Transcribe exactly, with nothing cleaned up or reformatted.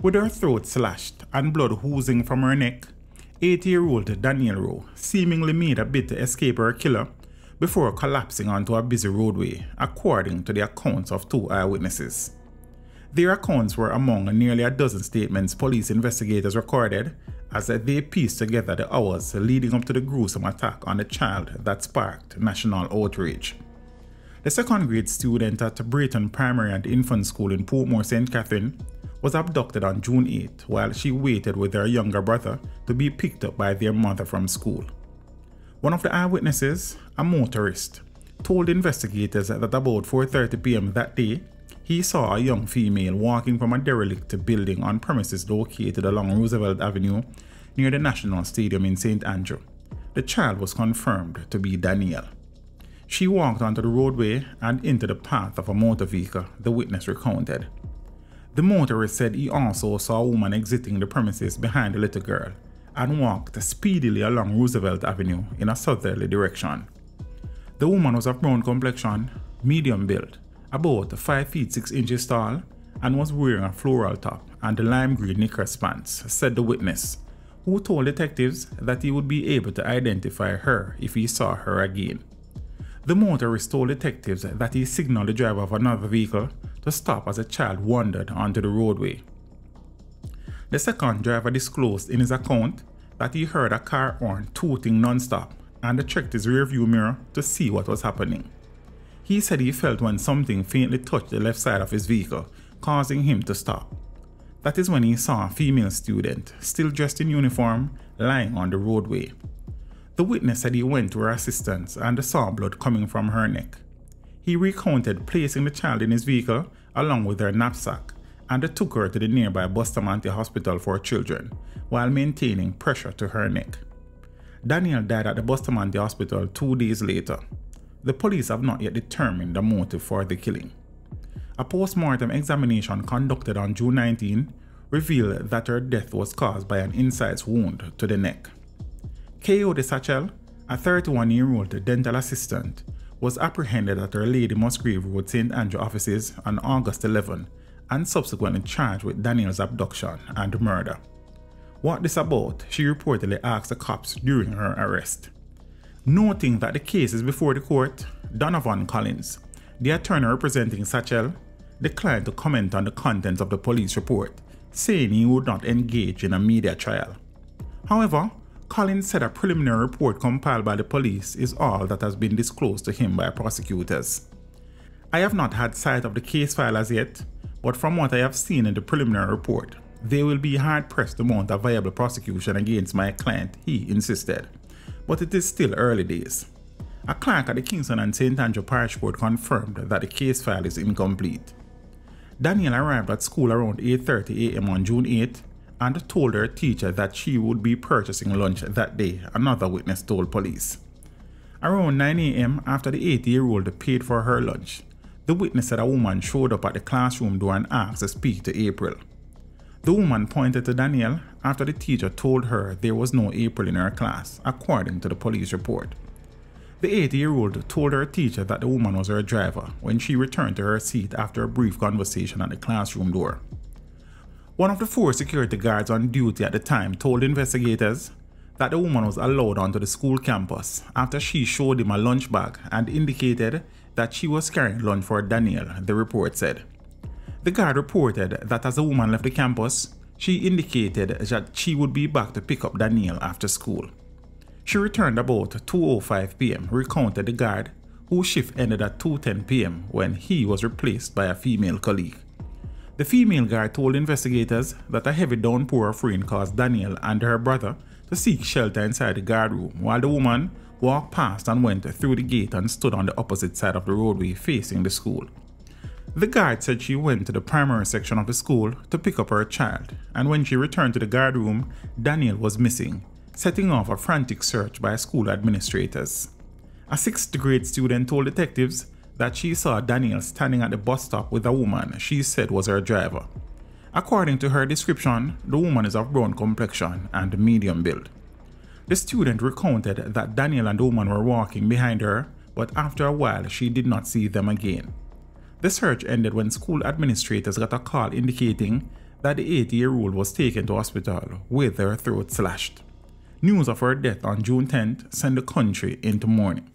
With her throat slashed and blood oozing from her neck, eight-year-old Danielle Rowe seemingly made a bid to escape her killer before collapsing onto a busy roadway, according to the accounts of two eyewitnesses. Their accounts were among nearly a dozen statements police investigators recorded as they pieced together the hours leading up to the gruesome attack on the child that sparked national outrage. The second-grade student at Breton Primary and Infant School in Portmore Saint Catherine was abducted on June eighth while she waited with her younger brother to be picked up by their mother from school. One of the eyewitnesses, a motorist, told investigators that at about four thirty p m that day, he saw a young female walking from a derelict building on premises located along Roosevelt Avenue near the National Stadium in Saint Andrew. The child was confirmed to be Danielle. She walked onto the roadway and into the path of a motor vehicle, the witness recounted. The motorist said he also saw a woman exiting the premises behind the little girl and walked speedily along Roosevelt Avenue in a southerly direction. The woman was of brown complexion, medium build, about five feet six inches tall, and was wearing a floral top and lime green knickers pants, said the witness, who told detectives that he would be able to identify her if he saw her again. The motorist told detectives that he signaled the driver of another vehicle to stop as the child wandered onto the roadway. The second driver disclosed in his account that he heard a car horn tooting non-stop and checked his rearview mirror to see what was happening. He said he felt when something faintly touched the left side of his vehicle, causing him to stop. That is when he saw a female student, still dressed in uniform, lying on the roadway. The witness said he went to her assistance and saw blood coming from her neck. He recounted placing the child in his vehicle along with her knapsack and took her to the nearby Bustamante Hospital for Children while maintaining pressure to her neck. Danielle died at the Bustamante Hospital two days later. The police have not yet determined the motive for the killing. A post-mortem examination conducted on June nineteenth revealed that her death was caused by an incisive wound to the neck. Kayodi Satchell, a thirty-one-year-old dental assistant, was apprehended at her Lady Musgrave Road Saint Andrew offices on August eleventh and subsequently charged with Danielle's abduction and murder. What this about, she reportedly asked the cops during her arrest. Noting that the case is before the court, Donovan Collins, the attorney representing Satchell, declined to comment on the contents of the police report, saying he would not engage in a media trial. However, Collins said a preliminary report compiled by the police is all that has been disclosed to him by prosecutors. I have not had sight of the case file as yet, but from what I have seen in the preliminary report, they will be hard-pressed to mount a viable prosecution against my client, he insisted. But it is still early days. A clerk at the Kingston and Saint Andrew Parish Court confirmed that the case file is incomplete. Danielle arrived at school around eight thirty a m on June eighth and told her teacher that she would be purchasing lunch that day, another witness told police. Around nine a m after the eight-year-old paid for her lunch, the witness said a woman showed up at the classroom door and asked to speak to April. The woman pointed to Danielle after the teacher told her there was no April in her class, according to the police report. The eight-year-old told her teacher that the woman was her driver when she returned to her seat after a brief conversation at the classroom door. One of the four security guards on duty at the time told investigators that the woman was allowed onto the school campus after she showed him a lunch bag and indicated that she was carrying lunch for Danielle, the report said. The guard reported that as the woman left the campus, she indicated that she would be back to pick up Danielle after school. She returned about two oh five p m, recounted the guard, whose shift ended at two ten p m when he was replaced by a female colleague. The female guard told investigators that a heavy downpour of rain caused Danielle and her brother to seek shelter inside the guard room while the woman walked past and went through the gate and stood on the opposite side of the roadway facing the school. The guard said she went to the primary section of the school to pick up her child, and when she returned to the guard room, Danielle was missing, setting off a frantic search by school administrators. A sixth grade student told detectives that she saw Danielle standing at the bus stop with a woman she said was her driver. According to her description, the woman is of brown complexion and medium build. The student recounted that Danielle and the woman were walking behind her, but after a while she did not see them again. The search ended when school administrators got a call indicating that the eighty-year-old was taken to hospital with her throat slashed. News of her death on June tenth sent the country into mourning.